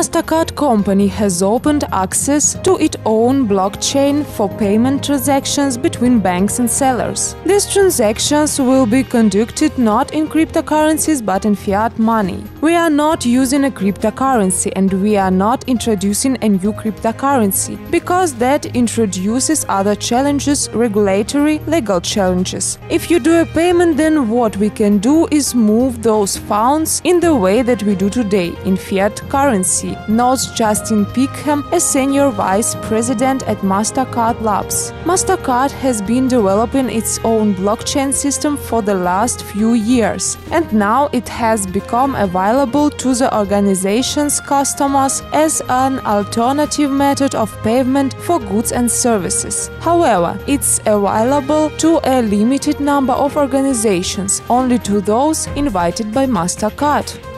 Mastercard company has opened access to its own blockchain for payment transactions between banks and sellers. These transactions will be conducted not in cryptocurrencies but in fiat money. We are not using a cryptocurrency and we are not introducing a new cryptocurrency, because that introduces other challenges, regulatory, legal challenges. If you do a payment, then what we can do is move those funds in the way that we do today, in fiat currency, notes Justin Pinkham, a senior vice president at Mastercard Labs. Mastercard has been developing its own blockchain system for the last few years, and now it has become available to the organization's customers as an alternative method of payment for goods and services. However, it's available to a limited number of organizations, only to those invited by Mastercard.